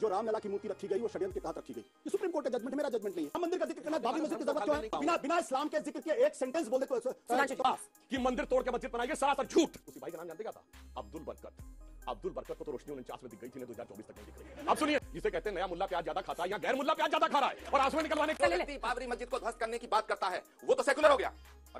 जो राम मेला की मूर्ति रखी गई वो षड्यंत्र के तहत रखी गई। ये सुप्रीम कोर्ट का जजमेंट है, मेरा जजमेंट नहीं है। मंदिर का जिक्र करना, बाबरी मस्जिद की जरूरत क्यों है? बिना इस्लाम के जिक्र के एक सेंटेंस बोल दे कि मंदिर तोड़ के मस्जिद बनाई गई, सरासर झूठ। उसी भाई का नाम जानते क्या था? अब्दुल बरकत को तो रोशनी 49 में दिख गई थी, 2024 तक नहीं दिख रही। अब सुनिए, जिसे कहते हैं नया मुल्ला प्याज ज्यादा खाता है या गैर मुल्ला प्याज ज्यादा खा रहा है और आंसू निकलवाने के लिए बाबरी मस्जिद को ध्वस्त करने की बात करता है, वो तो सेकुलर हो गया।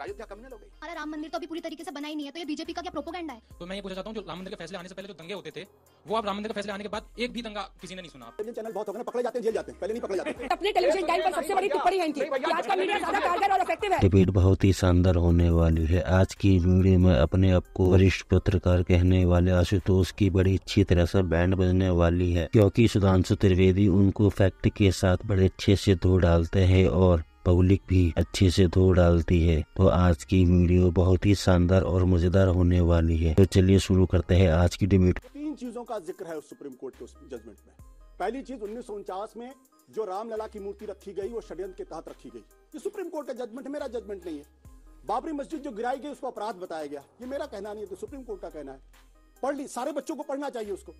अयोध्या कब हो गई? अरे राम मंदिर तो अभी पूरी तरीके से बना ही नहीं है, तो ये बीजेपी का क्या प्रोपोगेंडा है? तो मैं ये पूछना चाहता हूँ, जो राम मंदिर के फैसले आने से पहले जो दंगे होते थे, वो अब राम मंदिर के फैसले आने के बाद एक भी दंगा किसी ने नहीं सुना। चैनल बहुत हो गए, पकड़े जाते हैं, जेल जाते हैं, पहले नहीं पकड़े जाते। अपने टेलीविजन टाइम पर सबसे बड़ी टिप्पणी है इनकी, आज का मीडिया ज्यादा कारगर और इफेक्टिव है। डिबेट बहुत ही शानदार होने वाली है। आज की वीडियो में अपने आप को वरिष्ठ पत्रकार कहने वाले आशुतोष की बड़ी अच्छी तरह से बैंड बजने वाली है, क्योंकि सुधांशु त्रिवेदी उनको फैक्ट के साथ बड़े अच्छे से धो डालते हैं और पब्लिक भी अच्छे से धो डालती है। तो आज की वीडियो बहुत ही शानदार और मजेदार होने वाली है, तो चलिए शुरू करते हैं आज की डिबेट। तीन चीजों का जिक्र है उस सुप्रीम कोर्ट के उस जजमेंट में। पहली चीज, 1949 में जो रामलला की मूर्ति रखी गई वो षड्यंत्र के तहत रखी गई। ये सुप्रीम कोर्ट का जजमेंट है, मेरा जजमेंट नहीं है। बाबरी मस्जिद जो गिराई गई उसको अपराध बताया गया, ये मेरा कहना नहीं है, तो सुप्रीम कोर्ट का कहना है। पढ़ ली, सारे बच्चों को पढ़ना चाहिए उसको।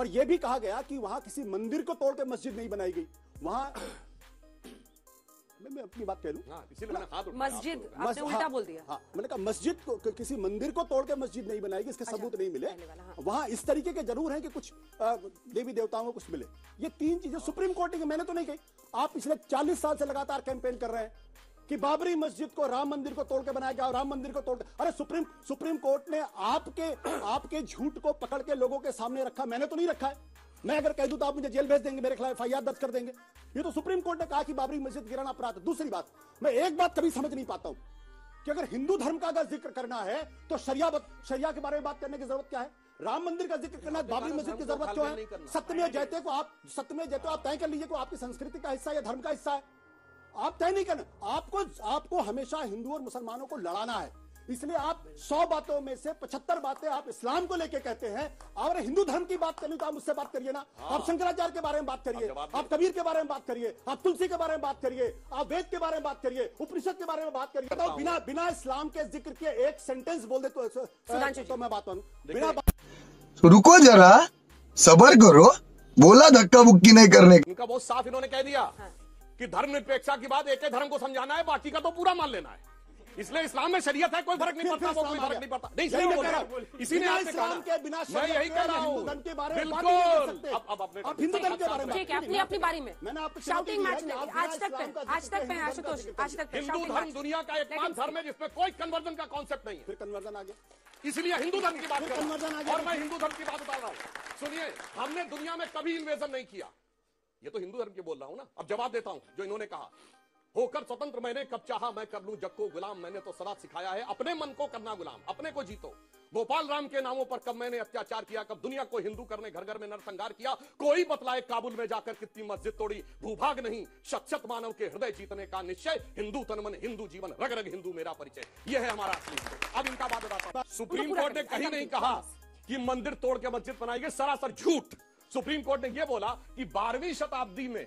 और ये भी कहा गया कि वहाँ किसी मंदिर को तोड़ के मस्जिद नहीं बनाई गई, वहाँ मैं अपनी बात कह लूं, मस्जिद उल्टा बोल दिया। मैंने कहा मस्जिद को किसी मंदिर को तोड़ के मस्जिद नहीं बनाएगी, इसके सबूत नहीं मिले। वहाँ इस तरीके के जरूर हैं कि कुछ देवी देवताओं को कुछ मिले। ये तीन चीजें सुप्रीम कोर्ट ने, मैंने तो नहीं कही। आप पिछले 40 साल से लगातार कैंपेन कर रहे हैं कि बाबरी मस्जिद को, राम मंदिर को तोड़ के बनाया गया, राम मंदिर को तोड़। अरे सुप्रीम कोर्ट ने आपके झूठ को पकड़ के लोगों के सामने रखा, मैंने तो नहीं रखा है। मैं अगर कह दूं तो आप मुझे जेल भेज देंगे, मेरे खिलाफ एफआईआर दर्ज कर देंगे। ये तो सुप्रीम कोर्ट ने कहा कि बाबरी मस्जिद गिराना अपराध है। दूसरी बात, मैं एक बात कभी समझ नहीं पाता हूं कि अगर हिंदू धर्म का अगर जिक्र करना है तो शरिया के बारे में बात करने की जरूरत क्या है? राम मंदिर का जिक्र करना, बाबरी मस्जिद की जरूरत क्यों है? सत्यमेव जयते को आप तय कर लीजिए कि आपकी संस्कृति का हिस्सा या धर्म का हिस्सा है, आप तय नहीं करना। आपको हमेशा हिंदू और मुसलमानों को लड़ाना है, इसलिए आप 100 बातों में से 75 बातें आप इस्लाम को लेके कहते हैं। और हिंदू धर्म की बात करनी तो आप मुझसे बात करिए ना। आप शंकराचार्य के बारे में बात करिए, आप कबीर के बारे में बात करिए, आप तुलसी के बारे में बात करिए, आप वेद के बारे में बात करिए, उपनिषद के बारे में बात करिए। बताओ, बिना इस्लाम के जिक्र के एक सेंटेंस बोल दे तो मैं बात मानू। बिना, रुको जरा, सबर करो, बोला धक्का बुक्की नहीं करने का। बहुत साफ इन्होंने कह दिया कि धर्म निरपेक्षता की बात, एक धर्म को समझाना है, बाकी का तो पूरा मान लेना है। इसलिए इस्लाम में शरीयत है, कोई फर्क नहीं पड़ता, वो कोई फर्क नहीं पड़ता। नहीं, इसलिए बोल रहा हूं, इसी ने आपसे कहा कि बिना शरीयत के हिंदू धर्म के बारे में बात नहीं कर सकते। अब हिंदू धर्म के बारे में ठीक है, अपनी अपनी बारी में मैंने आपको शाउटिंग मैच में आज तक मैं आशुतोष, आज तक हिंदू धर्म दुनिया का एकमात्र धर्म है जिसमें कोई कन्वर्जन का कॉन्सेप्ट नहीं है। फिर कन्वर्जन आ गया, इसलिए हिंदू धर्म की बात कर रहा हूं और मैं हिंदू धर्म की बात बता रहा हूं। सुनिए, हमने दुनिया में कभी इन्वेजन नहीं किया, ये तो हिंदू धर्म की बोल रहा हूं ना। अब जवाब देता हूं, जो इन्होंने कहा होकर स्वतंत्र मैंने कब चाहा, मैं कर लूं जग को गुलाम, मैंने तो सदा सिखाया है अपने मन को करना गुलाम, अपने को जीतो। गोपाल राम के नामों पर कब मैंने अत्याचार किया, कब दुनिया को हिंदू करने घर घर में नरसंहार किया। कोई बतलाए काबुल में जाकर कितनी मस्जिद तोड़ी, भूभाग नहीं शख्सियत मानव के हृदय जीतने का निश्चय। हिंदू तन मन हिंदू जीवन, रग रग हिंदू मेरा परिचय, यह है हमारा असली। अब इनका बात बताता हूं, सुप्रीम कोर्ट ने कहीं नहीं कहा कि मंदिर तोड़ के मस्जिद बनाई गई, सरासर झूठ। सुप्रीम कोर्ट ने यह बोला कि 12वीं शताब्दी में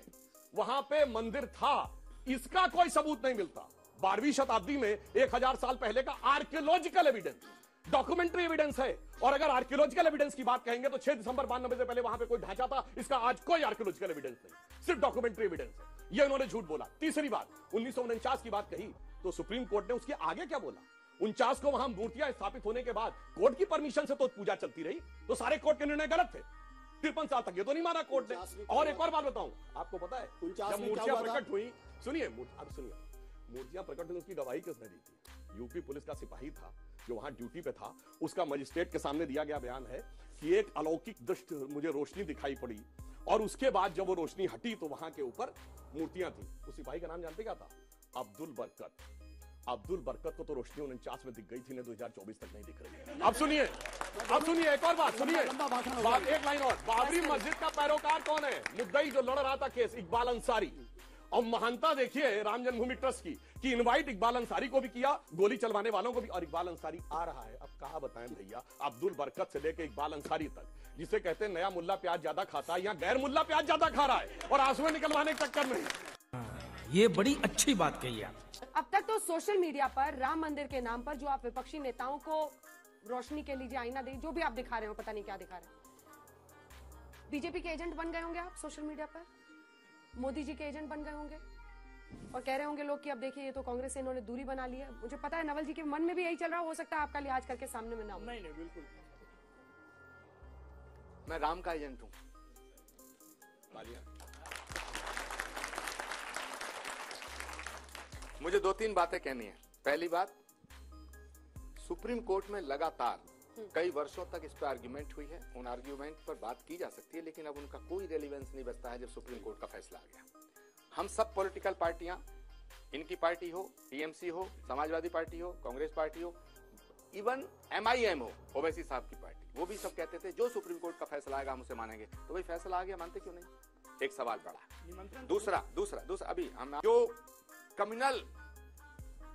वहां पे मंदिर था, इसका कोई सबूत नहीं मिलता। 12वीं शताब्दी में 1000 साल पहले का आर्कियोलॉजिकल एविडेंस, डॉक्यूमेंट्री एविडेंस है। और अगर आर्कियोलॉजिकल एविडेंस की बात कहेंगे तो 6 दिसंबर 92 से पहले वहां पे कोई ढांचा था, इसका आज कोई आर्कियोलॉजिकल एविडेंस नहीं, सिर्फ डॉक्यूमेंट्री एविडेंस है। यह उन्होंने झूठ बोला। तीसरी बात, 1949 की बात कही तो सुप्रीम कोर्ट ने उसके आगे क्या बोला? 49 को वहां मूर्तियां स्थापित होने के बाद कोर्ट की परमिशन से तो पूजा चलती रही, तो सारे कोर्ट के निर्णय गलत थे। 53 साल तक ये तो नहीं माना कोर्ट ने। और एक और बात बताऊं, आपको पता है जब मूर्तियां प्रकट हुई, सुनिए अब सुनिए, मूर्तियां प्रकट हुई उसकी गवाही किसने दी थी? यूपी पुलिस का सिपाही था जो वहां ड्यूटी पे था, उसका मजिस्ट्रेट के सामने दिया गया बयान है कि एक अलौकिक दृष्टि, मुझे रोशनी दिखाई पड़ी और उसके बाद जब वो रोशनी हटी तो वहां के ऊपर मूर्तियां थी। उस सिपाही का नाम जानते क्या था? अब्दुल बरकत को तो रोशनी 49 में दिख गई थी, 2024 तक नहीं दिख रही है। अब सुनिए एक और बात सुनिए, एक लाइन और। बाबरी मस्जिद का पैरोकार कौन है? मुद्दई जो लड़ रहा था केस, इकबाल अंसारी। और महानता देखिए राम जन्मभूमि ट्रस्ट की कि इनवाइट इकबाल अंसारी को भी किया, गोली चलवाने वालों को भी। और इकबाल अंसारी आ रहा है, अब कहा बताएं भैया, अब्दुल बरकत से लेके इकबाल अंसारी तक, जिसे कहते हैं नया मुल्ला प्याज ज्यादा खाता है या गैर मुल्ला प्याज ज्यादा खा रहा है और आंसू निकलवाने की टक्कर नहीं। ये बड़ी अच्छी बात कही आप। अब तक तो सोशल मीडिया पर राम मंदिर के नाम पर जो आप विपक्षी नेताओं को रोशनी के लीजिए आईना दे, जो भी आप दिखा रहे हो, पता नहीं क्या दिखा रहे हैं, बीजेपी के एजेंट बन गए होंगे आप सोशल मीडिया पर, मोदी जी के एजेंट बन गए होंगे और कह रहे होंगे लोग कि अब देखिए ये तो कांग्रेस से इन्होंने दूरी बना ली है। मुझे पता है नवल जी के मन में भी यही चल रहा, हो सकता है आपका लिहाज करके सामने में ना। नहीं नहीं, बिल्कुल मैं राम का एजेंट हूँ। मुझे दो तीन बातें कहनी है। पहली बात, सुप्रीम कोर्ट में लगातार कई वर्षों तक इस पर आर्ग्यूमेंट हुई है, उन आर्ग्यूमेंट पर बात की जा सकती है, लेकिन अब उनका कोई रेलिवेंस नहीं बचता है जब सुप्रीम कोर्ट का फैसला आ गया। हम सब पॉलिटिकल पार्टियां, इनकी पार्टी हो, टीएमसी हो, समाजवादी पार्टी हो, कांग्रेस पार्टी हो, इवन एमआईएम हो, ओवैसी साहब की पार्टी, वो भी सब कहते थे जो सुप्रीम कोर्ट का फैसला आएगा हम उसे मानेंगे। तो वही फैसला आ गया, मानते क्यों नहीं? एक सवाल पड़ा। दूसरा अभी हम जो कम्युनल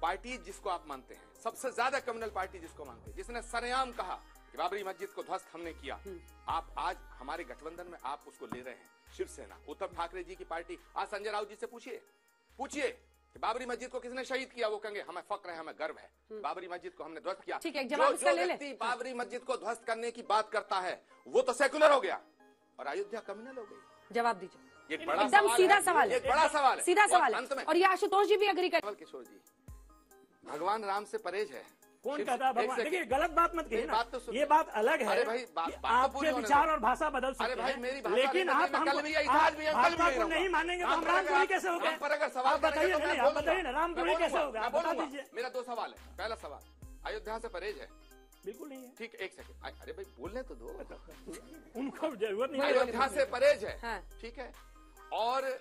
पार्टी जिसको आप मानते हैं, सबसे ज्यादा कम्युनल पार्टी जिसको मानते हैं, जिसने सरेआम कहा कि बाबरी मस्जिद को ध्वस्त हमने किया, आप आज हमारे गठबंधन में आप उसको ले रहे हैं। शिवसेना, उद्धव ठाकरे जी की पार्टी, आज संजय राउत जी से पूछिए कि बाबरी मस्जिद को किसने शहीद किया, वो कहेंगे हमें फक्र है, हमें गर्व है, बाबरी मस्जिद को हमने ध्वस्त किया। जो व्यक्ति बाबरी मस्जिद को ध्वस्त करने की बात करता है वो तो सेकुलर हो गया और अयोध्या कम्युनल हो गई। जवाब दीजिए, एकदम सीधा सवाल, एक बड़ा सवाल, सीधा सवाल। और ये आशुतोष जी भी एग्री कर, किशोर जी भगवान राम से परहेज है, कौन कहता भगवान? देखिए गलत बात मत कहिए ना, ये बात अलग है। आपके विचार और भाषा बदल सकते हैं, लेकिन आप भाषा को नहीं मानेंगे तो हम रामपुरी कैसे होगा? आप बताइए ना, रामपुरी कैसे होगा? बता दीजिए। मेरा दो सवाल है। पहला सवाल, अयोध्या से परहेज है? बिल्कुल नहीं है। ठीक, एक सेकंड, अरे भाई बोलने तो दो, उनको जरूरत नहीं है। अयोध्या से परहेज है, ठीक है, और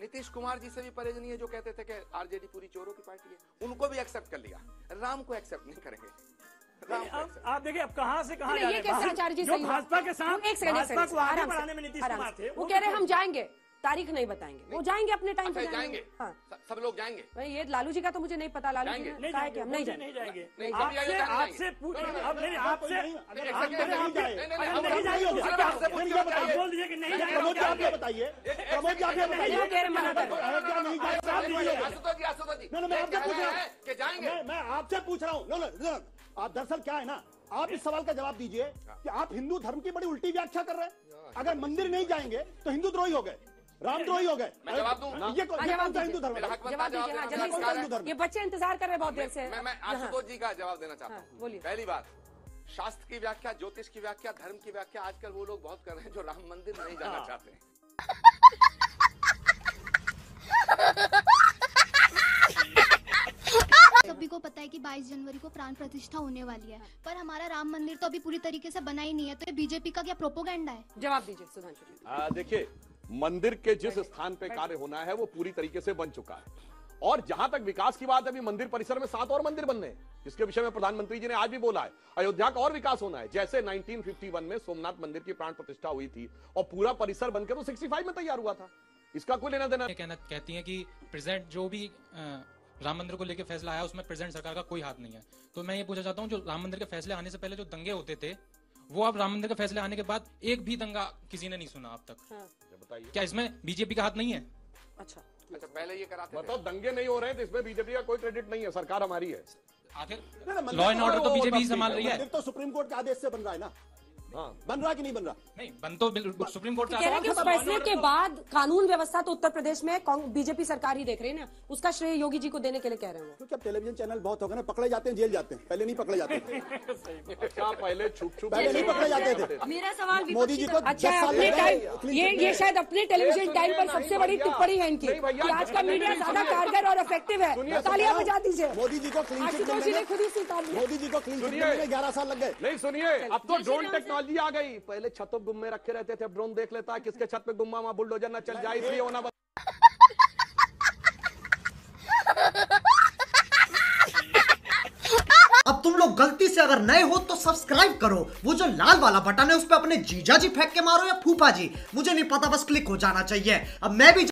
नीतीश कुमार जी से भी परहेज नहीं है, जो कहते थे कि आरजेडी पूरी चोरों की पार्टी है, उनको भी एक्सेप्ट कर लिया, राम को एक्सेप्ट नहीं करेंगे। आप देखिए अब कहां से कहां जा रहे हैं। जो भाजपा के साथ भाजपा को आगे बढ़ाने में नीतीश कुमार थे, वो कह रहे हैं हम जाएंगे, तारीख नहीं बताएंगे, वो जाएंगे अपने टाइम पे जाएंगे, सब लोग जाएंगे। ये लालू जी का तो मुझे नहीं पता, लालू जी ने कहा कि हम नहीं जाएंगे। आपसे पूछिए, आपसे बोल दीजिए कि नहीं जाएंगे, बताइए कि जाएंगे। मैं आपसे पूछ रहा हूँ, आप दरअसल क्या है ना, आप इस सवाल का जवाब दीजिए कि आप हिंदू धर्म की बड़ी उल्टी व्याख्या कर रहे हैं। अगर मंदिर नहीं जाएंगे तो हिंदू द्रोही हो गए, रामद्रोही हो गए। मैं जवाब दूं, ये कौन सा हिंदू धर्म है? ये बच्चे इंतजार कर रहे हैं बहुत देर से। मैं आशुतोष जी का जवाब देना चाहता हूँ। बोलिए। पहली बात, शास्त्र की व्याख्या, ज्योतिष की व्याख्या, धर्म की व्याख्या आजकल वो लोग बहुत कर रहे हैं जो राम मंदिर नहीं जाना चाहते हैं। सभी को पता है कि 22 जनवरी को प्राण प्रतिष्ठा होने वाली है, पर हमारा राम मंदिर तो अभी पूरी तरीके से बना ही नहीं है, तो ये बीजेपी का क्या प्रोपोगेंडा है? जवाब दीजिए सुधांशु। देखिए, मंदिर के जिस स्थान पे कार्य होना है वो पूरी तरीके से बन चुका है, और जहां तक विकास की बात, अभी मंदिर परिसर में 7 और मंदिर बनने हैं, जिसके विषय में प्रधानमंत्री जी ने आज भी बोला है। अयोध्या का और विकास होना है, जैसे 1951 में सोमनाथ मंदिर की प्राण प्रतिष्ठा हुई थी और पूरा परिसर बनकर वो 65 में तैयार हुआ था, इसका कोई लेना देना। कहती है कि प्रेजेंट जो भी राम मंदिर को लेकर फैसला आया उसमें प्रेजेंट सरकार का कोई हाथ नहीं है, तो मैं ये पूछना चाहता हूँ, जो राम मंदिर के फैसले आने से पहले जो दंगे होते थे, वो अब राम मंदिर के फैसले आने के बाद एक भी दंगा किसी ने नहीं सुना अब तक। हाँ। बताइए, क्या इसमें बीजेपी का हाथ नहीं है? अच्छा, पहले ये कराते थे। मतलब दंगे नहीं हो रहे तो इसमें बीजेपी का कोई क्रेडिट नहीं है, सरकार हमारी है। आखिर लॉ एंड ऑर्डर तो बीजेपी ही संभाल रही है, तो सुप्रीम कोर्ट के आदेश से बन रहा है ना। हाँ, बन रहा कि नहीं बन रहा? नहीं बन तो सुप्रीम कोर्ट का फैसले के बाद कानून व्यवस्था तो उत्तर प्रदेश में बीजेपी सरकार ही देख रही है ना, उसका श्रेय योगी जी को देने के लिए कह रहे हैं। क्योंकि अब टेलीविजन चैनल बहुत हो गए ना, पकड़े जाते हैं जेल जाते हैं, पहले नहीं पकड़े जाते थे। अच्छा, पहले छुप-छुप पहले नहीं पकड़े जाते थे। मेरा सवाल मोदी जी को, अच्छा अपने टाइम, ये शायद अपने टेलीविजन टाइम पर सबसे बड़ी टिप्पणी है इनकी, आज का मीडिया ज्यादा कारगर और इफेक्टिव है। तालियां बजा दीजिए मोदी जी को। मोदी जी को 11 साल लग गए। नहीं सुनिए, अब तो ड्रोन टेक्नोलॉजी आ गई, पहले छतों पे गुम्मे रखे रहते थे, अब ड्रोन देख लेता है किसके छत पे गुम्मा, वहां बुलडोजर ना चल जाए, इसलिए होना अब तुम लोग गलती से अगर नए हो तो सब्सक्राइब करो, वो जो लाल वाला बटन है उस पे अपने जीजा जी फेंक के मारो या फूफा जी, मुझे नहीं पता, बस क्लिक हो जाना चाहिए। अब मैं भी